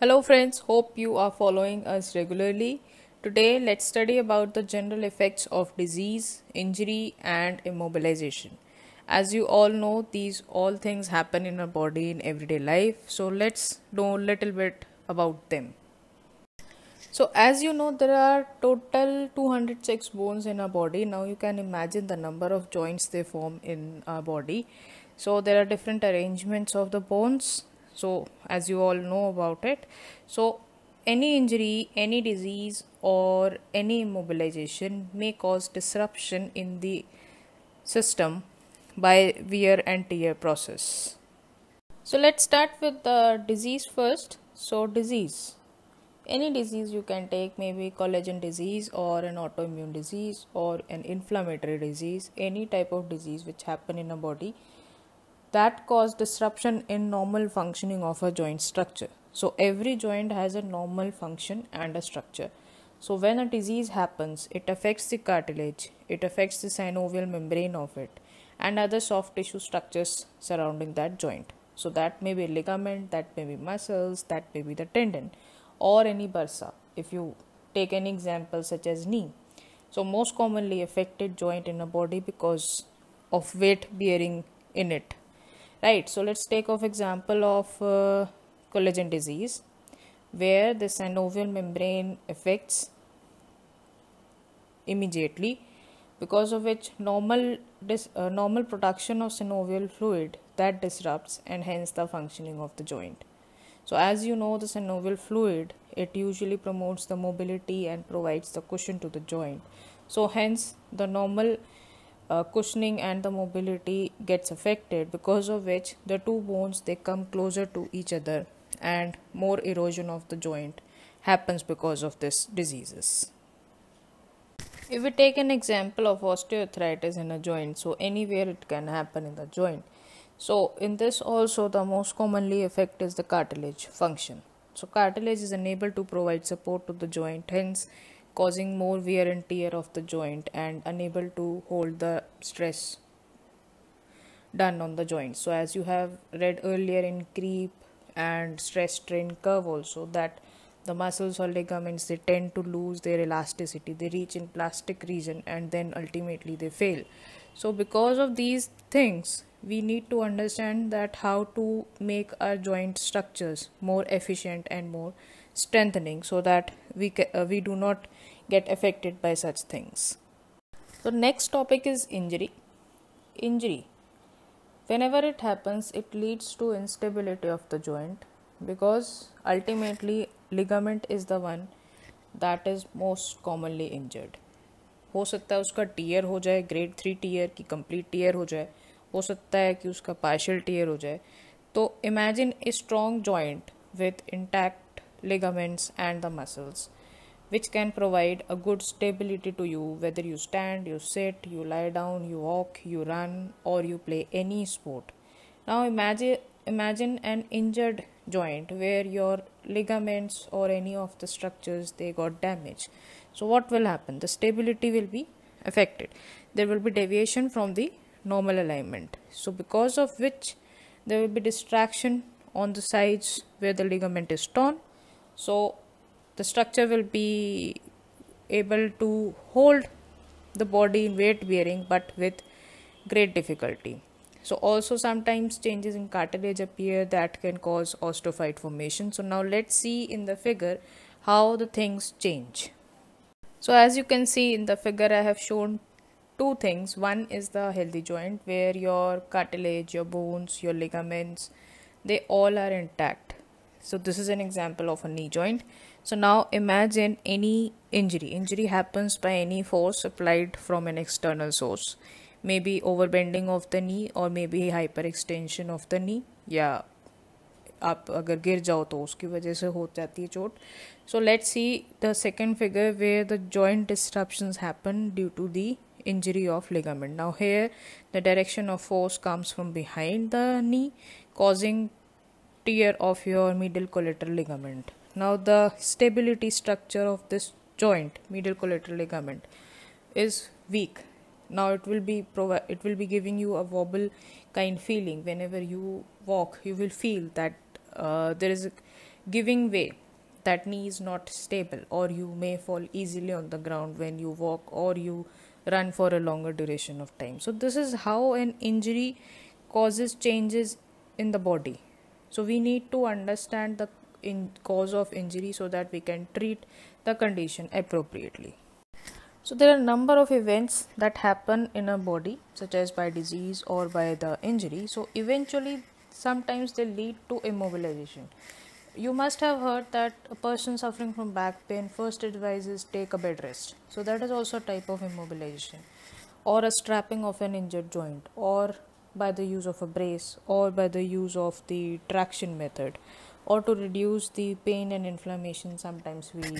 Hello friends, hope you are following us regularly. Today let's study about the general effects of disease, injury and immobilization. As you all know, these all things happen in our body in everyday life. So let's know a little bit about them. So as you know, there are total 206 bones in our body. Now you can imagine the number of joints they form in our body. So there are different arrangements of the bones. So as you all know about it, so any injury, any disease or any immobilization may cause disruption in the system by wear and tear process. So let's start with the disease first. So disease, any disease you can take, maybe collagen disease or an autoimmune disease or an inflammatory disease, any type of disease which happen in a body that cause disruption in normal functioning of a joint structure. So every joint has a normal function and a structure. So when a disease happens, it affects the cartilage, it affects the synovial membrane of it and other soft tissue structures surrounding that joint. So that may be ligament, that may be muscles, that may be the tendon or any bursa. If you take an example such as knee, so most commonly affected joint in a body because of weight bearing in it. Right, so let's take off example of collagen disease, where the synovial membrane affects immediately, because of which normal production of synovial fluid that disrupts and hence the functioning of the joint. So as you know, the synovial fluid, it usually promotes the mobility and provides the cushion to the joint. So hence the normal cushioning and the mobility gets affected, because of which the two bones, they come closer to each other and more erosion of the joint happens because of this diseases. If we take an example of osteoarthritis in a joint, so anywhere it can happen in the joint. So in this also, the most commonly effect is the cartilage function. So cartilage is unable to provide support to the joint, hence causing more wear and tear of the joint and unable to hold the stress done on the joint. So as you have read earlier in creep and stress strain curve also, that the muscles or ligaments, they tend to lose their elasticity, they reach in plastic region and then ultimately they fail. So because of these things, we need to understand that how to make our joint structures more efficient and more strengthening, so that we do not get affected by such things. So next topic is injury. Injury, whenever it happens, it leads to instability of the joint, because ultimately ligament is the one that is most commonly injured. हो सकता है उसका tear हो जाए, grade 3 tear की complete tear हो जाए, हो सकता है कि उसका partial tear हो जाए. तो imagine a strong joint with intact ligaments and the muscles, which can provide a good stability to you, whether you stand, you sit, you lie down, you walk, you run or you play any sport. Now imagine an injured joint where your ligaments or any of the structures, they got damaged. So what will happen? The stability will be affected. There will be deviation from the normal alignment. So because of which there will be distraction on the sides where the ligament is torn. So the structure will be able to hold the body in weight bearing, but with great difficulty. So also sometimes changes in cartilage appear that can cause osteophyte formation. So now let's see in the figure how the things change. So as you can see in the figure, I have shown two things. One is the healthy joint, where your cartilage, your bones, your ligaments, they all are intact. So this is an example of a knee joint. So now imagine any injury. Injury happens by any force applied from an external source. Maybe overbending of the knee or maybe hyperextension of the knee. या आप अगर गिर जाओ तो उसकी वजह से हो जाती है चोट. So let's see the second figure where the joint disruptions happen due to the injury of ligament. Now here the direction of force comes from behind the knee, causing tear of your medial collateral ligament. Now the stability structure of this joint, medial collateral ligament, is weak. Now it will be giving you a wobble kind feeling. Whenever you walk, you will feel that there is a giving way. That knee is not stable, or you may fall easily on the ground when you walk or you run for a longer duration of time. So this is how an injury causes changes in the body. So we need to understand the cause of injury so that we can treat the condition appropriately. So there are a number of events that happen in a body, such as by disease or by the injury. So eventually sometimes they lead to immobilization. You must have heard that a person suffering from back pain, first advice is take a bed rest. So that is also a type of immobilization, or a strapping of an injured joint, or by the use of a brace, or by the use of the traction method, or to reduce the pain and inflammation sometimes we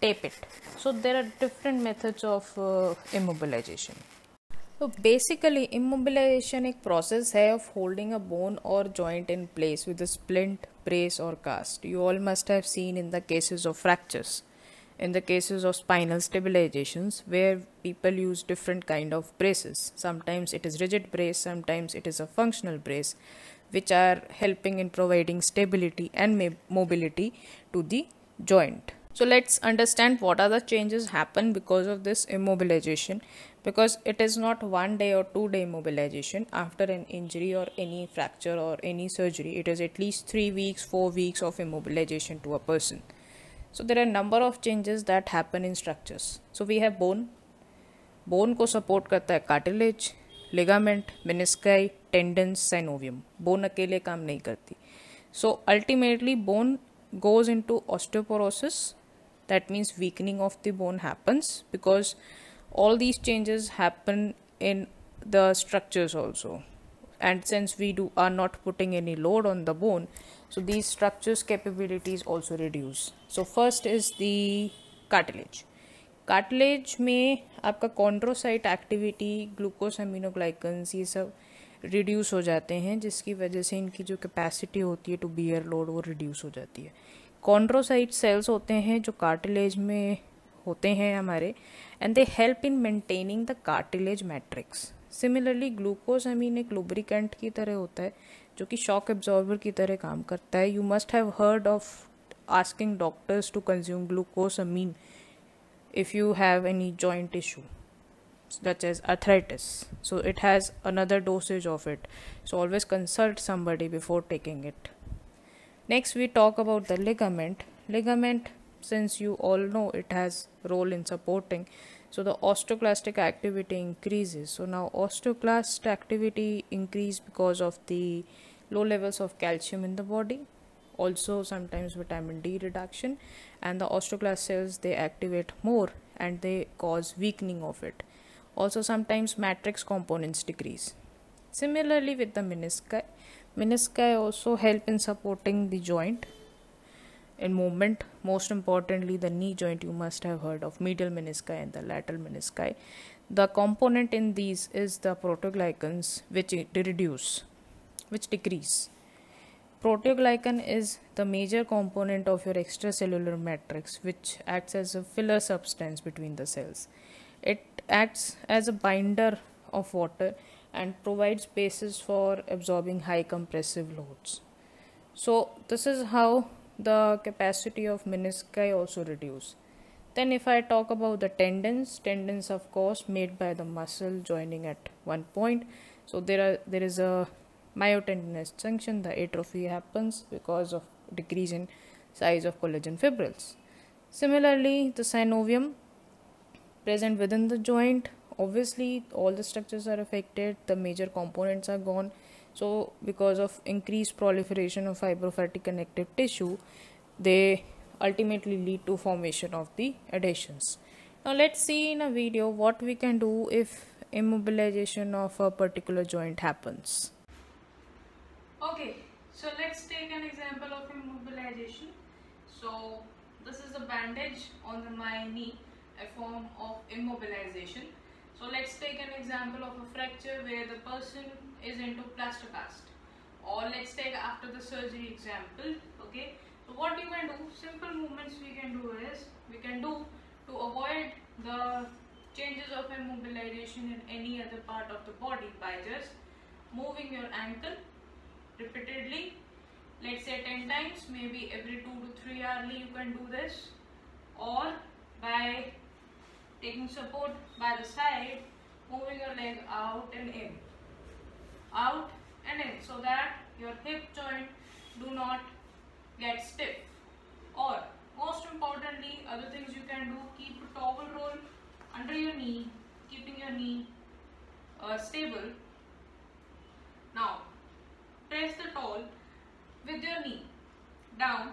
tape it. So there are different methods of immobilization. So basically immobilization एक process है of holding a bone or joint in place with a splint, brace or cast. You all must have seen in the cases of fractures, in the cases of spinal stabilizations, where people use different kind of braces. Sometimes it is rigid brace, sometimes it is a functional brace, which are helping in providing stability and mobility to the joint. So let's understand what are the changes happen because of this immobilization, because it is not 1 day or 2 day immobilization after an injury or any fracture or any surgery. It is at least 3 weeks, 4 weeks of immobilization to a person. So there are a number of changes that happen in structures. So we have bone. Bone को support करता है cartilage, ligament, menisci, tendons, synovium. Bone अकेले काम नहीं करती. So ultimately bone goes into osteoporosis. That means weakening of the bone happens, because all these changes happen in the structures also. And since we are not putting any load on the bone, so these structures' capabilities also reduce. So first is the cartilage. Cartilage में आपका chondrocyte activity, glucose aminoglycans ये सब reduce हो जाते हैं, जिसकी वजह से इनकी जो capacity होती है to bear load वो reduce हो जाती है. Chondrocyte cells होते हैं जो cartilage में होते हैं हमारे, and they help in maintaining the cartilage matrix. Similarly glucosamine एक lubricant की तरह होता है जो कि shock absorber की तरह काम करता है. You must have heard of asking doctors to consume glucosamine if you have any joint issue, such as arthritis. So it has another dosage of it. So always consult somebody before taking it. Next we talk about the ligament. Ligament, since you all know, it has role in supporting. So the osteoclastic activity increases. So now osteoclast activity increase because of the low levels of calcium in the body, also sometimes vitamin D reduction, and the osteoclast cells, they activate more and they cause weakening of it. Also sometimes matrix components decrease. Similarly with the menisci, menisci also help in supporting the joint in movement, most importantly the knee joint. You must have heard of medial menisci and the lateral menisci. The component in these is the proteoglycans, which decrease. Proteoglycan is the major component of your extracellular matrix, which acts as a filler substance between the cells. It acts as a binder of water and provides basis for absorbing high compressive loads. So this is how the capacity of menisci also reduce. Then if I talk about the tendons, tendons of course made by the muscle joining at one point. So there is a myotendinous junction. The atrophy happens because of decrease in size of collagen fibrils. Similarly the synovium present within the joint, obviously all the structures are affected, the major components are gone. So because of increased proliferation of fibrofatty connective tissue, they ultimately lead to formation of the adhesions. Now let's see in a video what we can do if immobilization of a particular joint happens. Okay, so let's take an example of immobilization. So this is a bandage on my knee, a form of immobilization. So let's take an example of a fracture where the person is into plaster cast, or let's take after the surgery example. Okay, so what you can do, simple movements we can do is, we can do to avoid the changes of immobilization in any other part of the body by just moving your ankle repeatedly let's say 10 times, maybe every 2 to 3 hourly you can do this, or by taking support by the side, moving your leg out and in, out and in, so that your hip joint do not get stiff. Or most importantly, other things you can do, keep a towel roll under your knee, keeping your knee stable. Now press the towel with your knee down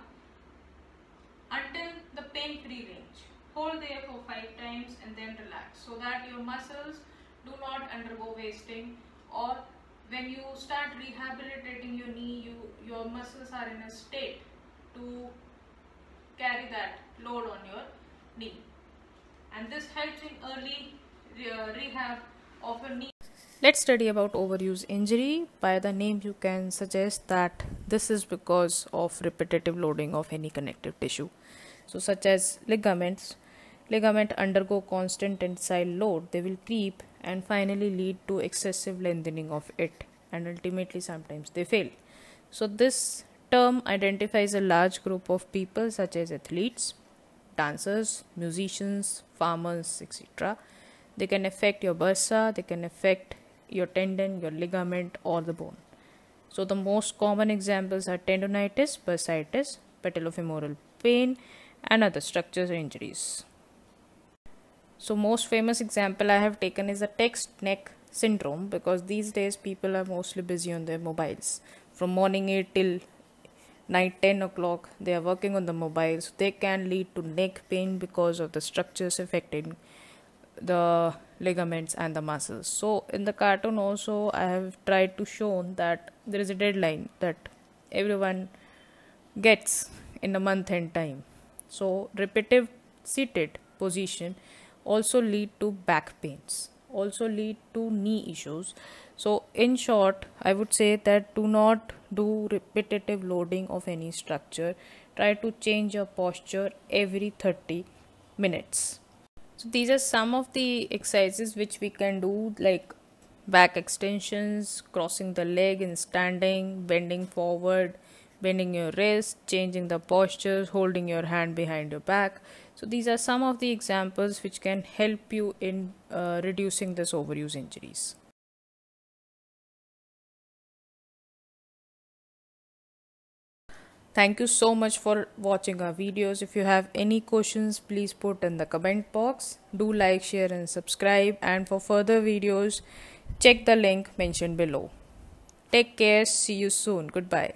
until the pain-free range. Hold there for 5 times and then relax, so that your muscles do not undergo wasting. Or when you start rehabilitating your knee, your muscles are in a state to carry that load on your knee, and this helps in early rehab of your knee. Let's study about overuse injury. By the name you can suggest that this is because of repetitive loading of any connective tissue, so such as ligaments. Ligaments undergo constant tensile load, they will creep and finally lead to excessive lengthening of it, and ultimately sometimes they fail. So this term identifies a large group of people such as athletes, dancers, musicians, farmers, etc. They can affect your bursa, they can affect your tendon, your ligament, or the bone. So the most common examples are tendonitis, bursitis, patellofemoral pain, and other structural injuries. So most famous example I have taken is the text neck syndrome, because these days people are mostly busy on their mobiles. From morning 8 till night 10 o'clock they are working on the mobiles. They can lead to neck pain because of the structures affecting the ligaments and the muscles. So in the cartoon also I have tried to show that there is a deadline that everyone gets in a month end time. So repetitive seated position also lead to back pains, also lead to knee issues. So in short, I would say that do not do repetitive loading of any structure. Try to change your posture every 30 minutes. So these are some of the exercises which we can do, like back extensions, crossing the leg in standing, bending forward, bending your wrist, changing the postures, holding your hand behind your back. So these are some of the examples which can help you in reducing this overuse injuries. Thank you so much for watching our videos. If you have any questions, please put in the comment box. Do like, share and subscribe, and for further videos check the link mentioned below. Take care, see you soon, goodbye.